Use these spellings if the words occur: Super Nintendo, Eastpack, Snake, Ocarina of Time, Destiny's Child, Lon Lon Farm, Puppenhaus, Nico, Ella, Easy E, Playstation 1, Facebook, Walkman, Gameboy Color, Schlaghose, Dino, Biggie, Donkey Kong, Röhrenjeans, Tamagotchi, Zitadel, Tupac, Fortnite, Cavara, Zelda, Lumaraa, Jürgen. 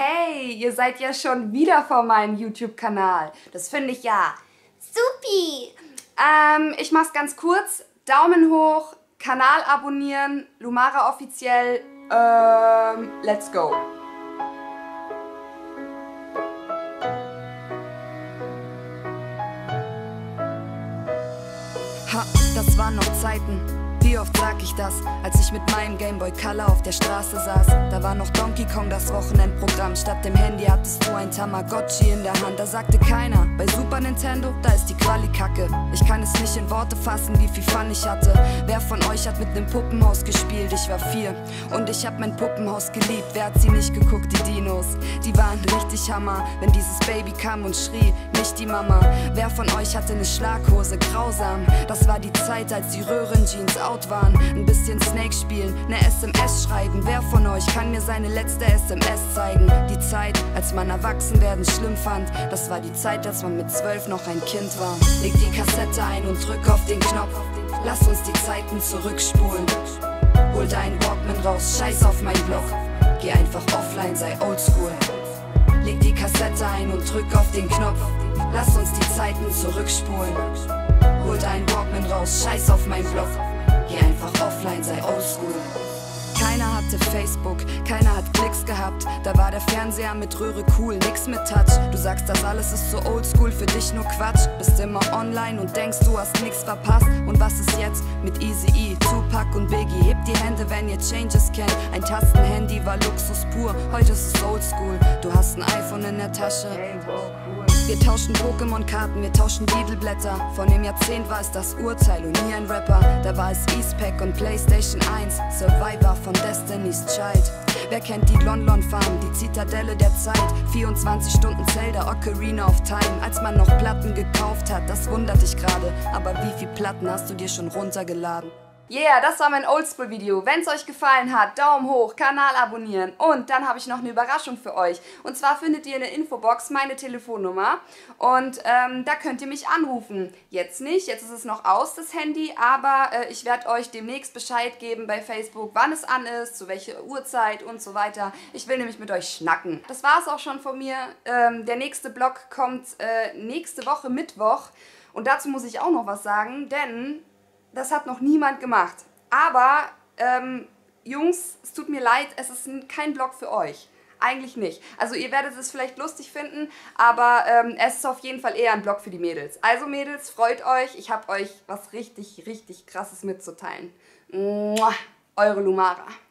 Hey, ihr seid ja schon wieder vor meinem YouTube-Kanal. Das finde ich ja supi. Ich mach's ganz kurz. Daumen hoch, Kanal abonnieren, Lumaraa offiziell. Let's go. Ha, das waren noch Zeiten. Wie oft sag ich das, als ich mit meinem Gameboy Color auf der Straße saß? Da war noch Donkey Kong das Wochenendprogramm. Statt dem Handy hattest du ein Tamagotchi in der Hand. Da sagte keiner, bei Super Nintendo, da ist die Quali kacke. Ich kann es nicht in Worte fassen, wie viel Fun ich hatte. Wer von euch hat mit nem Puppenhaus gespielt? Ich war 4 und ich hab mein Puppenhaus geliebt. Wer hat sie nicht geguckt? Die Dinos, die waren richtig Hammer. Wenn dieses Baby kam und schrie, nicht die Mama. Wer von euch hatte ne Schlaghose? Grausam, das war die Zeit, als die Röhrenjeans waren. Ein bisschen Snake spielen, ne SMS schreiben. Wer von euch kann mir seine letzte SMS zeigen? Die Zeit, als man Erwachsenwerden schlimm fand. Das war die Zeit, als man mit 12 noch ein Kind war. Leg die Kassette ein und drück auf den Knopf. Lass uns die Zeiten zurückspulen. Hol deinen Walkman raus, scheiß auf mein Blog. Geh einfach offline, sei oldschool. Leg die Kassette ein und drück auf den Knopf. Lass uns die Zeiten zurückspulen. Hol deinen Walkman raus, scheiß auf mein Blog. Geh einfach offline, sei oldschool. Keiner hatte Facebook, keiner hat Klicks gehabt. Da war der Fernseher mit Röhre cool, nix mit Touch. Du sagst, das alles ist so oldschool, für dich nur Quatsch. Bist immer online und denkst, du hast nix verpasst. Und was ist jetzt mit Easy E, Tupac und Biggie? Hebt die Hände, wenn ihr Changes kennt. Ein Tastenhandy war Luxus pur, heute ist es oldschool. Du hast ein iPhone in der Tasche. Wir tauschen Pokémon-Karten, wir tauschen Titelblätter. Vor dem Jahrzehnt war es das Urteil und nie ein Rapper. Da war es Eastpack und Playstation 1, Survivor von Destiny's Child. Wer kennt die Lon Lon Farm, die Zitadelle der Zeit? 24 Stunden Zelda, Ocarina of Time. Als man noch Platten gekauft hat, das wundert dich gerade. Aber wie viel Platten hast du dir schon runtergeladen? Yeah, das war mein Oldschool-Video. Wenn es euch gefallen hat, Daumen hoch, Kanal abonnieren. Und dann habe ich noch eine Überraschung für euch. Und zwar findet ihr in der Infobox meine Telefonnummer. Und da könnt ihr mich anrufen. Jetzt nicht, jetzt ist es noch aus, das Handy. Aber ich werde euch demnächst Bescheid geben bei Facebook, wann es an ist, zu welcher Uhrzeit und so weiter. Ich will nämlich mit euch schnacken. Das war es auch schon von mir. Der nächste Blog kommt nächste Woche Mittwoch. Und dazu muss ich auch noch was sagen, denn... das hat noch niemand gemacht. Aber, Jungs, es tut mir leid, es ist kein Vlog für euch. Eigentlich nicht. Also ihr werdet es vielleicht lustig finden, aber es ist auf jeden Fall eher ein Vlog für die Mädels. Also Mädels, freut euch. Ich habe euch was richtig, richtig Krasses mitzuteilen. Mua, eure Lumaraa.